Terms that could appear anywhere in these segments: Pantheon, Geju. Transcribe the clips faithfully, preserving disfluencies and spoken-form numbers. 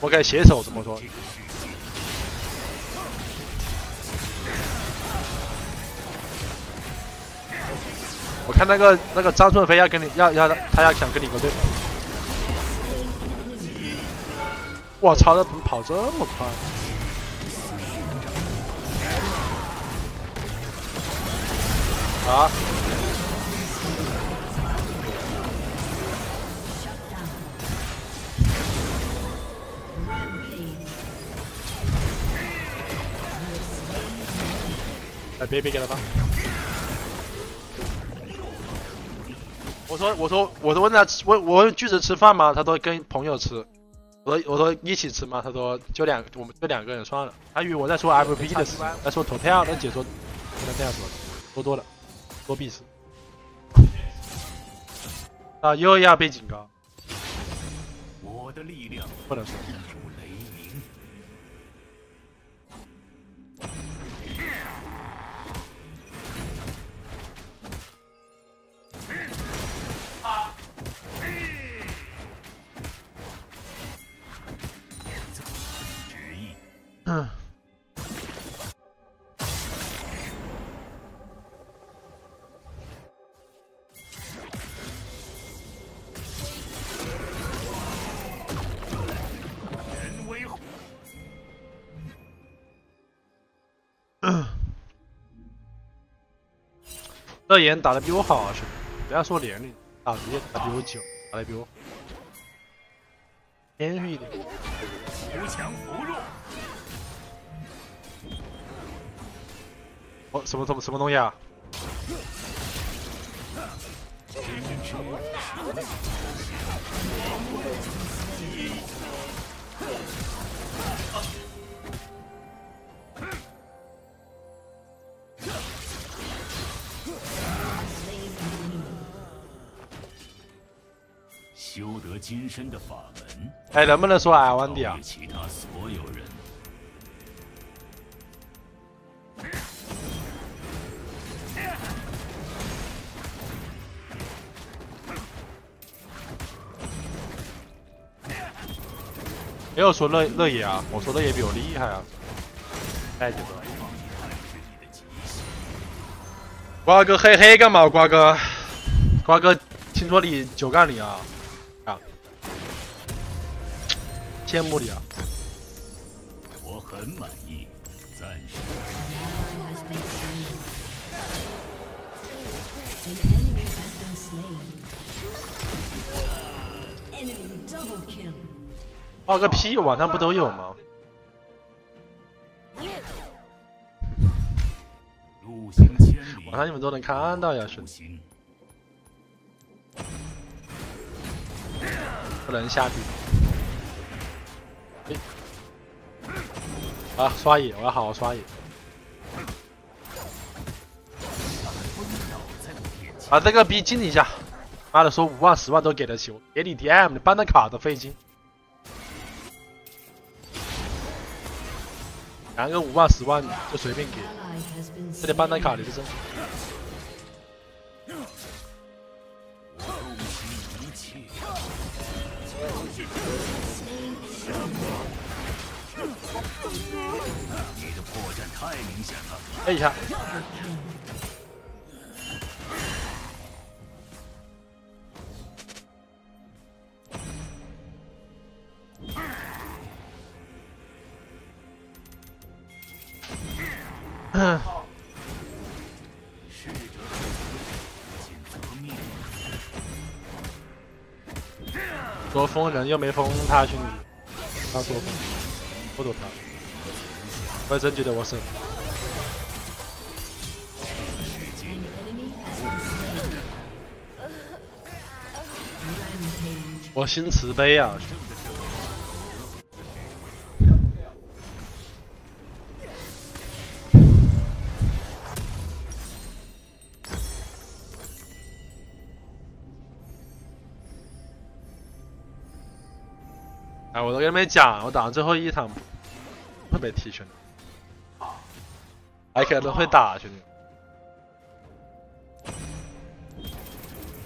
我改携手这么说。我看那个那个张顺飞要跟你要要他要想跟你个对。我操，这跑这么快！ 啊！哎，别别给他放！我说我说我都问他，我我问句子吃饭吗？他说跟朋友吃。我说我说一起吃吗？他说就两我们就两个人算了。他以为我在说 F P 的事，在说投票，那解说不能这样说，说多了。 多必死啊！又要被警告，我的力量不能说。嗯。 乐言打的比我好啊，兄弟！不要说年龄，打职业打比我久，打的比我好，谦虚一点。扶强扶弱。哦，什么什么什么东西啊？啊 修得金身的法门，哎，能不能说阿万迪啊？其他所有人，没有说乐乐野啊，我说乐野比我厉害啊。哎，这个，瓜哥嘿嘿干嘛？瓜哥，瓜哥，听说你九杠零啊？ 羡慕你啊！我很满意，暂时。画个屁，网上不都有吗？网上你们都能看到呀，兄弟。不能下地。 啊！刷野，我要好好刷野。把这个逼进一下！妈的，说五万、十万都给得起，我给你 D M， 你办张卡都费劲。两个五万、十万就随便给，这里办张卡你就挣。你的破绽太明显了！哎呀！嗯。逝者不尽，则灭。说封人又没封他兄弟，他说封，不躲他。 我也真觉得我是。我心慈悲啊！哎，我都跟你们讲，我打完最后一场会被踢拳的。 还可能会打，兄弟。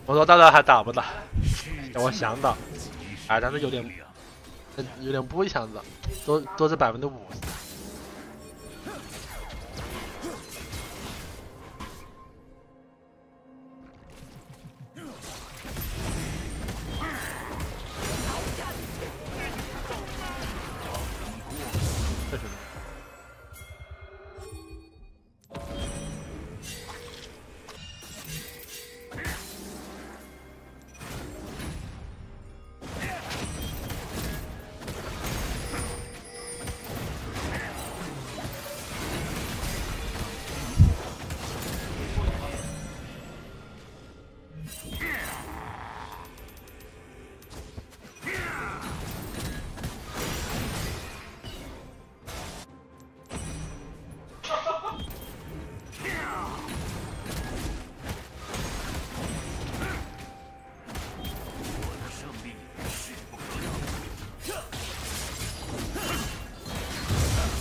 我说大家还打不打？我想打，哎，但是有点有点不一样子，都都是百分之五十。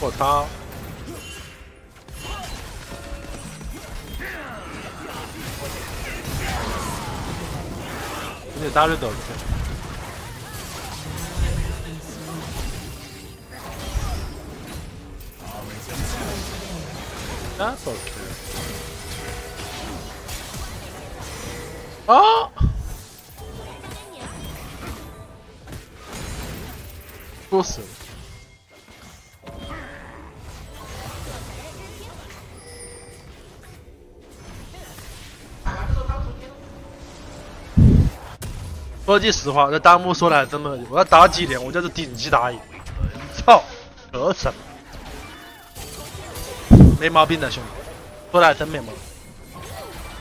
我操！你得打着走去。 That's okay. Oh! Awesome.说句实话，这弹幕说的还真的，我要打几连，我就是顶级打野。操，得什么？ 没毛病的兄弟，说的还真没毛病。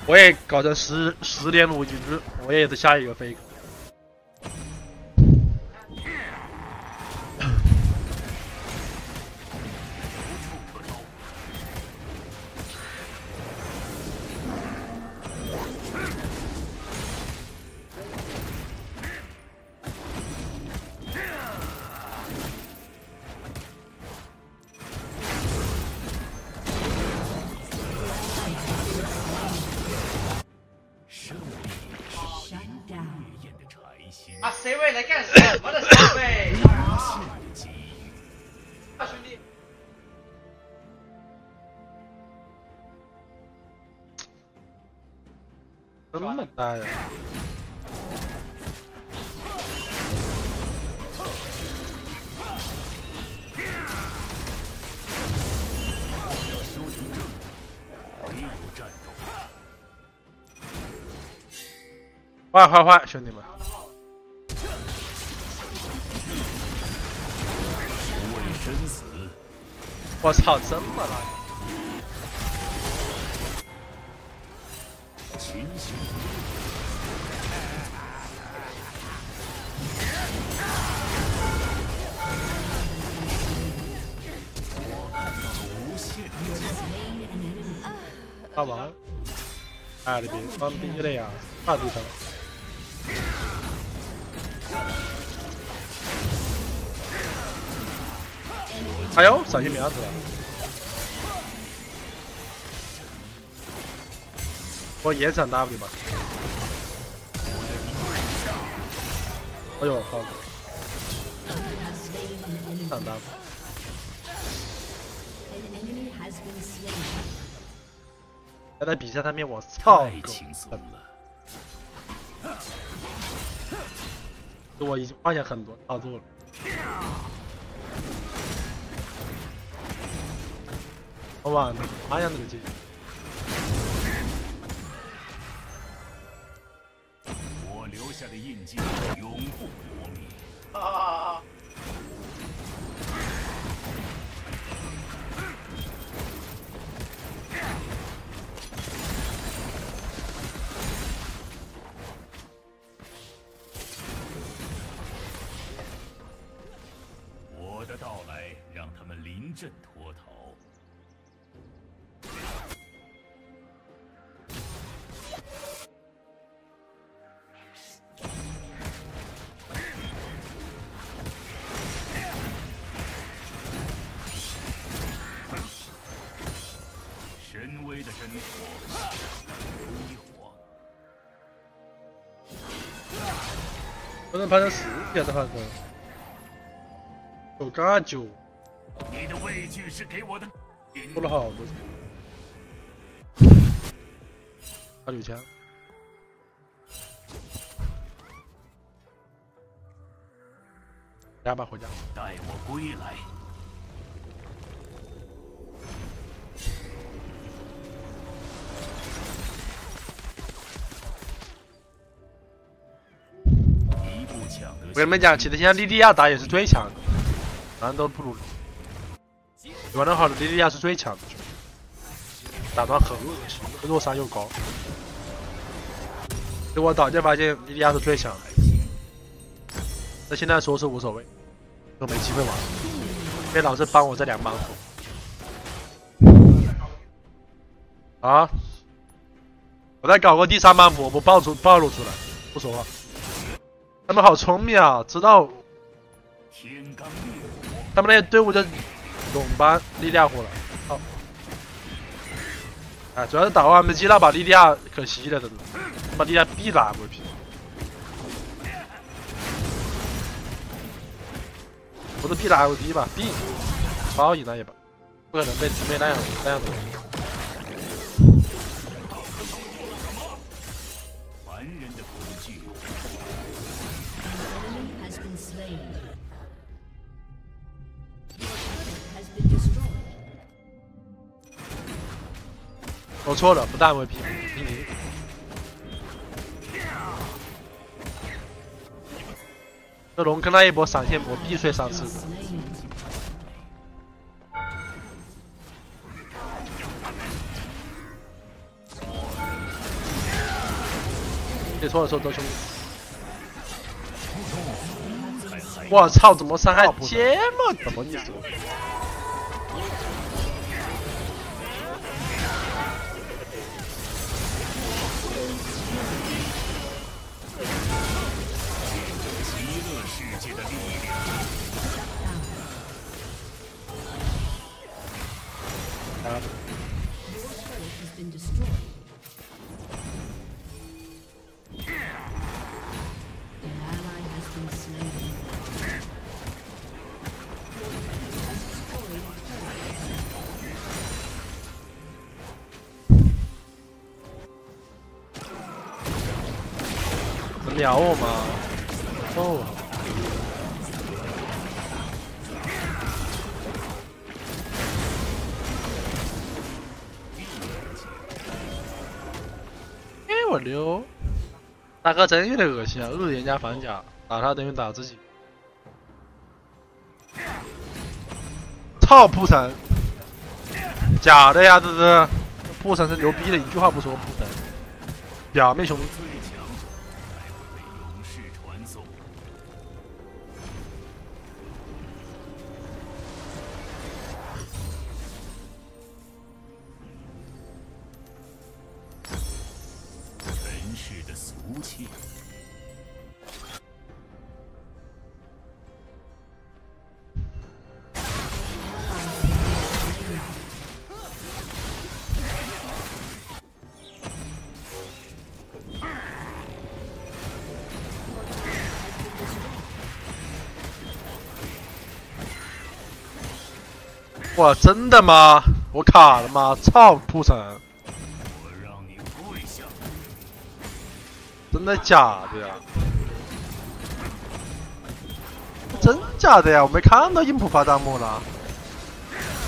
我也搞成十十连弩一只，我也是下一个fake。啊！谁位来干什么的？谁位？大兄弟，这么大呀！换换换，兄弟们！ 我操，这么了！干嘛？哎，你别装逼了呀，大地方。 哎呦，小心苗子！我也想 W 吧。哎呦，好，想 W。还在比赛上面，我操！太轻松了。我已经发现很多操作了。 好吧，啥样子的技术？我留下的印记永不磨灭。啊！我的到来让他们临阵脱逃。 不能拍成十级啊！这盘子，九嘎九，你的畏惧是给我的，出了好多钱，八九千。 回家吧，回家。带我归来。一步抢得。我跟你们讲，其实现在莉莉娅打也是最强的，难都不如。玩得好的莉莉娅是最强的，打断很弱伤又高。结果打就发现莉莉娅是最强的，那现在说是无所谓。 都没机会玩，被老师帮我这两帮扶。啊！我再搞个第三帮扶，我暴出暴露出来，不说话。他们好聪明啊，知道。他们那些队伍的总班力量火了，好、哦。哎、啊，主要是打完没击到把力量，可惜了，真的，把力量必打 M V P。 不是 B 打 M V P 吧 ？B 把我引来一把，不可能被被那样那样子。凡人的恐惧。我错了，不打 M V P， 零零。 这龙跟那一波闪现波必碎三次。对错了错了，兄弟！我操，怎么伤害这么怎么意思？能聊我吗？哦、oh.。 我溜，大哥真有点恶心啊！日人家反甲，打他等于打自己。操，扑神，假的呀！这是扑神是牛逼的，一句话不说扑神，表妹兄弟。哇，真的吗？我卡了吗？操，扑神！我让你跪下！真的假的呀？真假的呀？我没看到音普发弹幕了。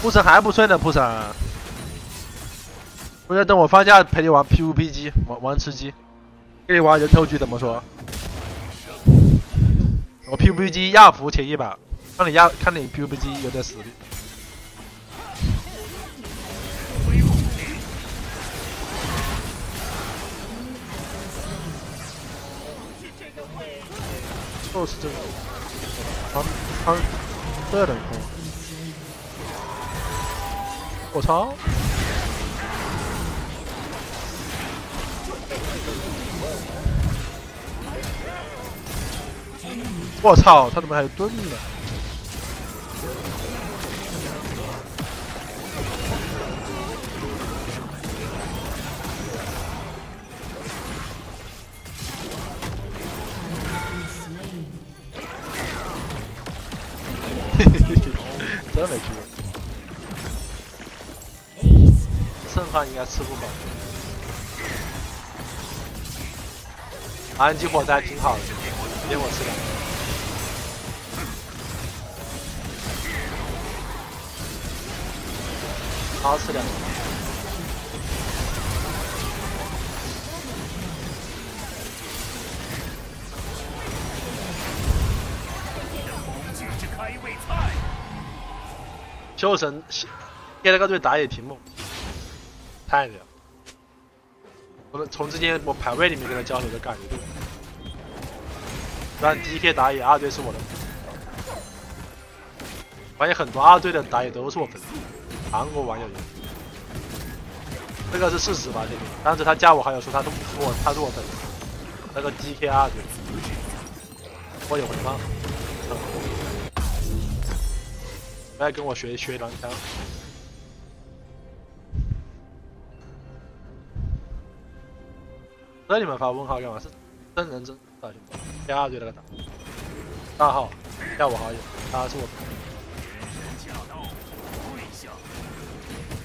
扑神还不睡呢，扑神！不是，等我放假陪你玩 P V P 机，玩玩吃鸡，跟你玩人头局怎么说？我 P V P 机亚服前一百，看你亚，看你 P V P 机有点实力。 就是这个，他他这人空，我操！我操！他怎么还有盾呢？真没吃过，剩饭应该吃不饱。安吉火灾挺好的，别我吃了。 好好吃点。修神贴了个对打野题目，太屌！我从之前我排位里面跟他交流的感觉，让 D K 打野二队是我的，发现很多二队的打野都是我粉丝。 韩国网友，这个是事实吧？这个当时他加我好友说他是我，他是我粉丝。那个 D K 二队，我有回放，不要跟我学学狼枪。那你们发问号干嘛？是真人真打兄弟，加二队那个打，大号加我好友，他是我粉丝。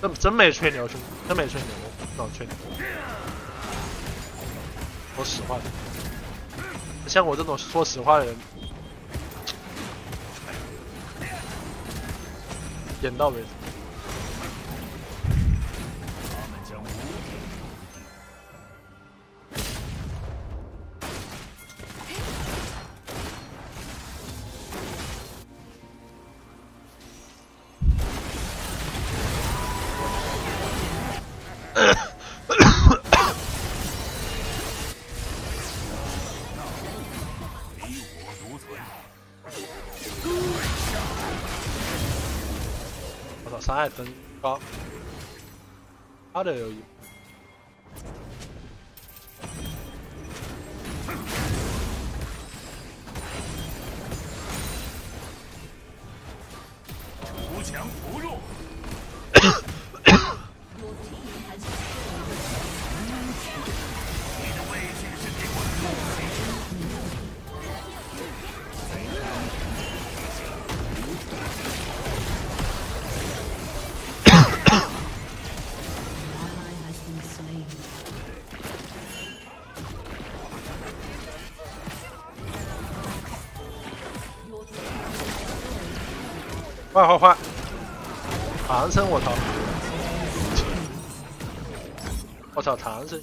真真没吹牛，兄弟，真没吹牛，老吹牛。说实话，像我这种说实话的人，点到为止。伤害增高，他的有一，扶强扶弱，你的畏惧是给我的东西。换换换！唐僧，我操！我操，唐僧！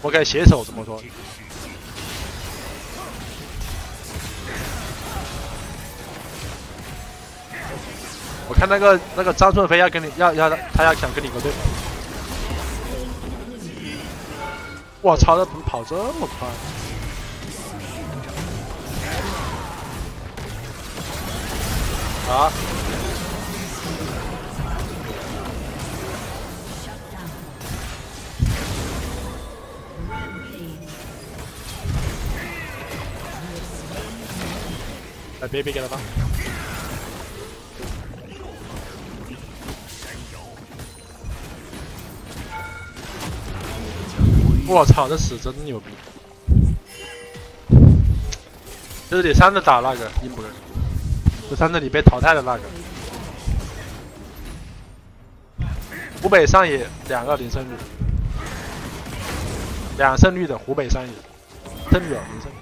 我该携手怎么说？我看那个那个张顺飞要跟你要要他要想跟你个对吧？我操，他怎么跑这么快？ 啊！来，别别给他放！我操，这屎真牛逼！这是第三次打那个英国人。 就上次你被淘汰的那个，湖北上野两个零胜率，两胜率的湖北上野，胜率啊零胜率。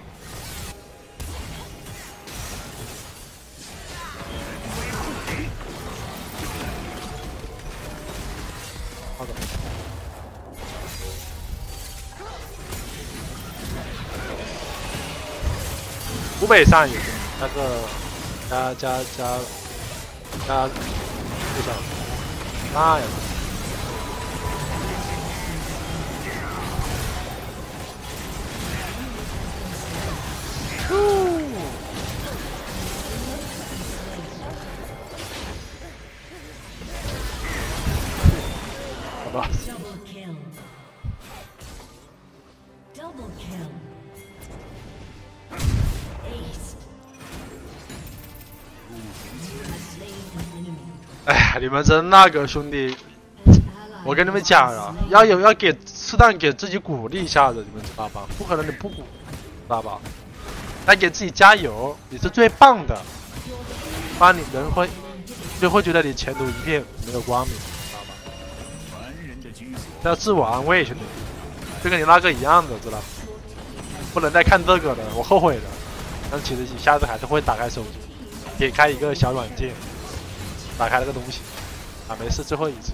好的。湖北上野那个。 加加加加不少，妈呀！好吧。哎，你们真那个兄弟，我跟你们讲啊，要有要给适当给自己鼓励一下子，你们知道吧？不可能你不鼓，知道吧？来给自己加油，你是最棒的。不然你人会就会觉得你前途一片没有光明，知道吧？要自我安慰，兄弟，就跟你那个一样的，知道吧？不能再看这个了，我后悔了。但其实下次还是会打开手机，点开一个小软件，打开了个东西。啊，没事，最后一次。